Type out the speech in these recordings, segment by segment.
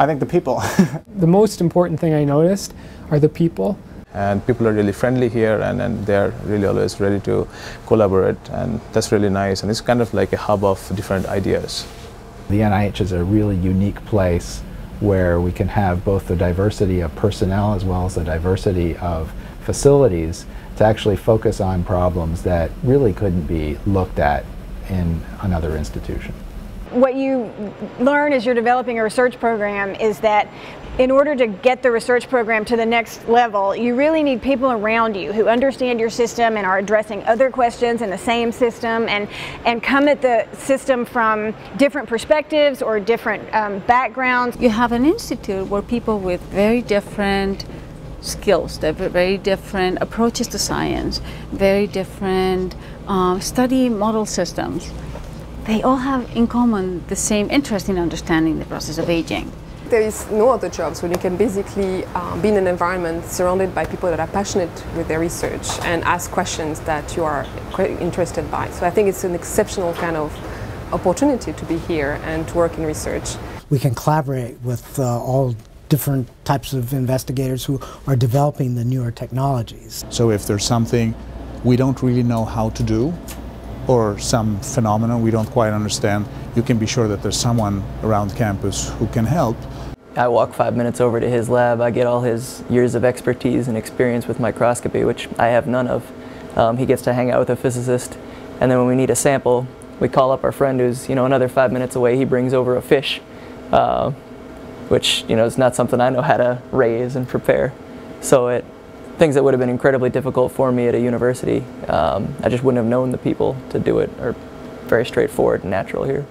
I think the people. The most important thing I noticed are the people. And people are really friendly here, and they're really always ready to collaborate, and that's really nice, and it's kind of like a hub of different ideas. The NIH is a really unique place where we can have both the diversity of personnel as well as the diversity of facilities to actually focus on problems that really couldn't be looked at in another institution. What you learn as you're developing a research program is that in order to get the research program to the next level, you really need people around you who understand your system and are addressing other questions in the same system, and come at the system from different perspectives or different backgrounds. You have an institute where people with very different skills, very different approaches to science, very different study model systems, they all have in common the same interest in understanding the process of aging. There is no other jobs when you can basically be in an environment surrounded by people that are passionate with their research and ask questions that you are interested by. So I think it's an exceptional kind of opportunity to be here and to work in research. We can collaborate with all different types of investigators who are developing the newer technologies. So if there's something we don't really know how to do, or some phenomenon we don't quite understand, you can be sure that there's someone around campus who can help. I walk 5 minutes over to his lab. I get all his years of expertise and experience with microscopy, which I have none of. He gets to hang out with a physicist, and then when we need a sample, we call up our friend who's, you know, another 5 minutes away. He brings over a fish, which, you know, is not something I know how to raise and prepare. So things that would have been incredibly difficult for me at a university, I just wouldn't have known the people to do it, or very straightforward and natural here.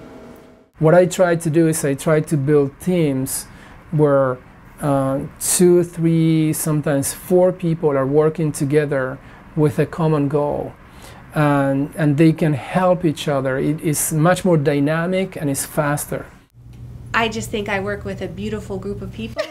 What I try to do is I try to build teams where 2, 3, sometimes 4 people are working together with a common goal, and they can help each other. It is much more dynamic and it's faster. I just think I work with a beautiful group of people.